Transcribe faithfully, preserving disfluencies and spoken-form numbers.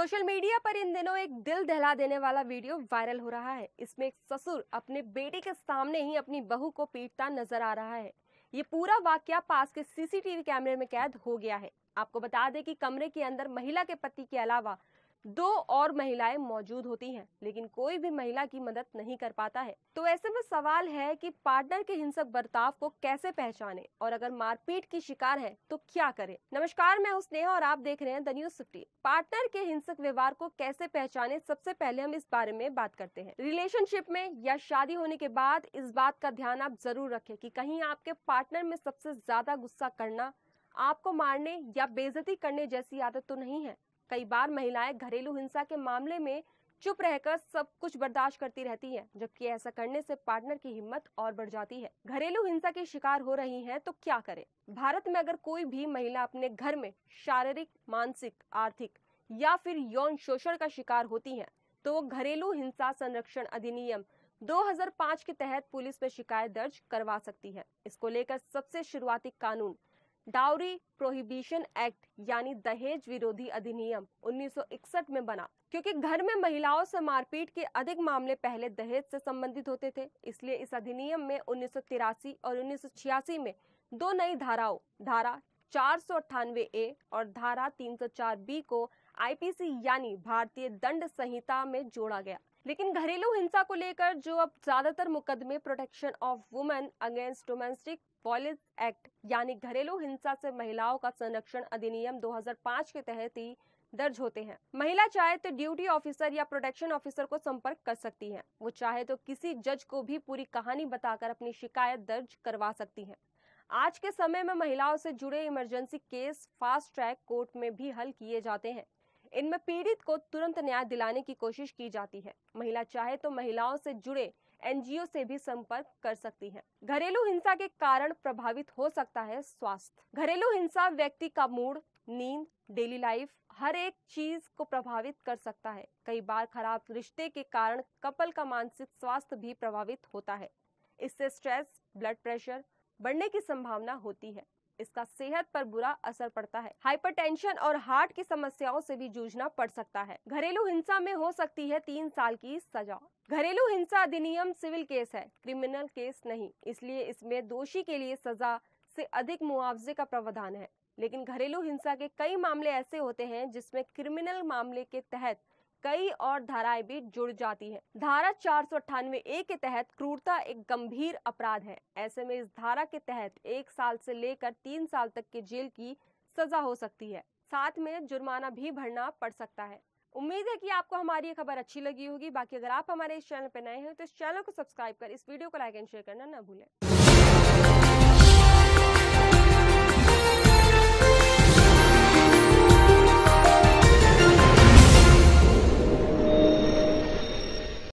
Social media पर इन दिनों एक दिल दहला देने वाला वीडियो वायरल हो रहा है। इसमें एक ससुर अपने बेटे के सामने ही अपनी बहू को पीटता नजर आ रहा है। ये पूरा वाकया पास के सीसीटीवी कैमरे में कैद हो गया है। आपको बता दें कि कमरे के अंदर महिला के पति के अलावा दो और महिलाएं मौजूद होती हैं, लेकिन कोई भी महिला की मदद नहीं कर पाता है। तो ऐसे में सवाल है कि पार्टनर के हिंसक बर्ताव को कैसे पहचाने, और अगर मारपीट की शिकार है तो क्या करें। नमस्कार, मैं हूं स्नेहा और आप देख रहे हैं द न्यूज फिफ्टी। पार्टनर के हिंसक व्यवहार को कैसे पहचाने, सबसे पहले हम इस बारे में बात करते हैं। रिलेशनशिप में या शादी होने के बाद इस बात का ध्यान आप जरूर रखें कि कहीं आपके पार्टनर में सबसे ज्यादा गुस्सा करना, आपको मारने या बेइज्जती करने जैसी आदत तो नहीं है। कई बार महिलाएं घरेलू हिंसा के मामले में चुप रहकर सब कुछ बर्दाश्त करती रहती हैं, जबकि ऐसा करने से पार्टनर की हिम्मत और बढ़ जाती है। घरेलू हिंसा की शिकार हो रही हैं तो क्या करें। भारत में अगर कोई भी महिला अपने घर में शारीरिक, मानसिक, आर्थिक या फिर यौन शोषण का शिकार होती है तो वो घरेलू हिंसा संरक्षण अधिनियम दो हज़ार पाँच के तहत पुलिस में शिकायत दर्ज करवा सकती है। इसको लेकर सबसे शुरुआती कानून डाउरी प्रोहिबिशन एक्ट यानी दहेज विरोधी अधिनियम उन्नीस सौ इकसठ में बना, क्योंकि घर में महिलाओं से मारपीट के अधिक मामले पहले दहेज से संबंधित होते थे। इसलिए इस अधिनियम में उन्नीस सौ तिरासी और उन्नीस सौ छियासी में दो नई धाराओं, धारा चार सौ अट्ठानवे ए और धारा तीन सौ चार बी को आईपीसी यानी भारतीय दंड संहिता में जोड़ा गया। लेकिन घरेलू हिंसा को लेकर जो अब ज्यादातर मुकदमे protection of women against domestic violence act यानी घरेलू हिंसा से महिलाओं का संरक्षण अधिनियम दो हज़ार पाँच के तहत ही दर्ज होते हैं। महिला चाहे तो ड्यूटी ऑफिसर या प्रोटेक्शन ऑफिसर को संपर्क कर सकती है। वो चाहे तो किसी जज को भी पूरी कहानी बताकर अपनी शिकायत दर्ज करवा सकती है। आज के समय में महिलाओं से जुड़े emergency case fast track court में भी हल किए जाते हैं। इनमें पीड़ित को तुरंत न्याय दिलाने की कोशिश की जाती है। महिला चाहे तो महिलाओं से जुड़े एनजीओ से भी संपर्क कर सकती है। घरेलू हिंसा के कारण प्रभावित हो सकता है स्वास्थ्य। घरेलू हिंसा व्यक्ति का मूड, नींद, डेली लाइफ, हर एक चीज को प्रभावित कर सकता है। कई बार खराब रिश्ते के कारण कपल का मानसिक स्वास्थ्य भी प्रभावित होता है। इससे स्ट्रेस, ब्लड प्रेशर बढ़ने की संभावना होती है। इसका सेहत पर बुरा असर पड़ता है। हाइपरटेंशन और हार्ट की समस्याओं से भी जूझना पड़ सकता है। घरेलू हिंसा में हो सकती है तीन साल की सजा। घरेलू हिंसा अधिनियम सिविल केस है, क्रिमिनल केस नहीं, इसलिए इसमें दोषी के लिए सजा से अधिक मुआवजे का प्रावधान है। लेकिन घरेलू हिंसा के कई मामले ऐसे होते हैं जिसमें क्रिमिनल मामले के तहत कई और धाराएं भी जुड़ जाती हैं। धारा चार सौ अट्ठानवे ए के तहत क्रूरता एक गंभीर अपराध है। ऐसे में इस धारा के तहत एक साल से लेकर तीन साल तक के जेल की सजा हो सकती है। साथ में जुर्माना भी भरना पड़ सकता है। उम्मीद है कि आपको हमारी ये खबर अच्छी लगी होगी। बाकी अगर आप हमारे इस चैनल पर नए हैं तो इस चैनल को सब्सक्राइब कर इस वीडियो को लाइक एंड शेयर करना न भूलें।